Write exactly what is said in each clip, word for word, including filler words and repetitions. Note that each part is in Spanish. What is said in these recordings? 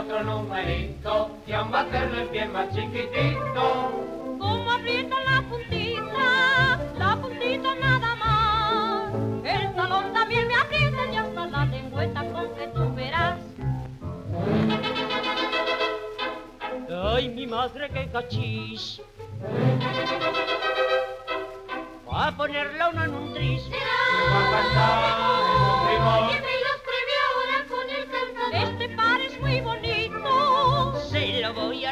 Otro numerito y aún va a hacerlo bien más chiquitito. Como aprieta la puntita, la puntita nada más. El talón también me aprieta y hasta la lengüeta con que tú verás. Ay, mi madre, qué cachis. Va a ponerla una en un tris. Va a cantar en un primor.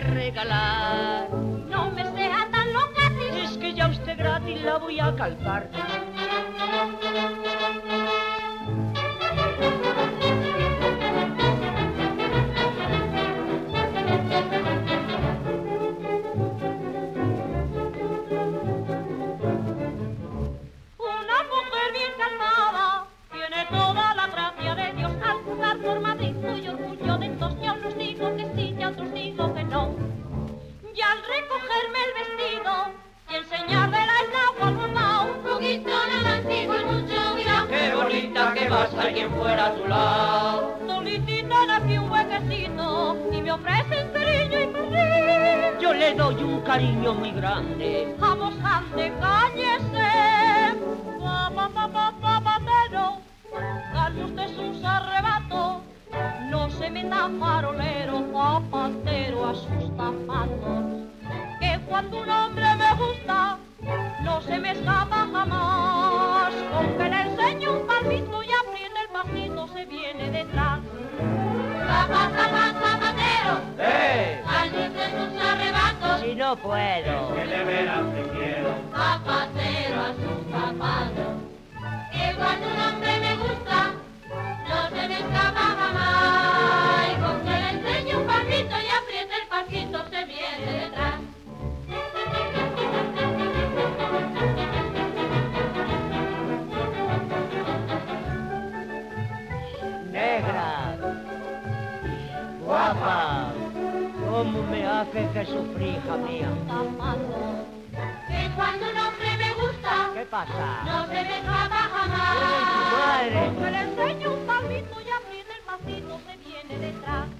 Regalar. No me sea tan loca, si es que ya usted gratis la voy a calzar. Una mujer bien calmada tiene toda la gracia de Dios. Al jugar por Madrid soy orgullo de estos niños. Los digo que sí y a otros digo que no. Y al recogerme el vestido y enseñarle la estatua al mamá, un poquito nada antiguo y mucho vida. Qué bonita que vas, alguien fuera a tu lado. Solicita de aquí un huequecito y me ofrecen cariño y perdí. Yo le doy un cariño muy grande. Vamos, ande, cállese. Papá, papá, papatero, gane usted sus arrebatos. No se meta farolero, zapatero a sus zapatos. Que cuando un hombre me gusta, no se me escapa jamás. Con que le enseño un palmito y apriete el palmito, se viene detrás. Zapata, zapata, zapatero, ¡eh! ¡Sálvese sus arrebatos! Si no puedo, es que de veras te quiero. Zapatero a sus zapatos. Que cuando un hombre me gusta, no se me escapa jamás. Y con que le enseñe un palmito y apriete el palmito, se viene detrás. Negra, guapa, cómo me haces de sufrir, hija mía. Que cuando un hombre me gusta, ¿qué pasa? No se me escapa jamás. Con que le enseñe un palmito y apriete el palmito, se viene detrás.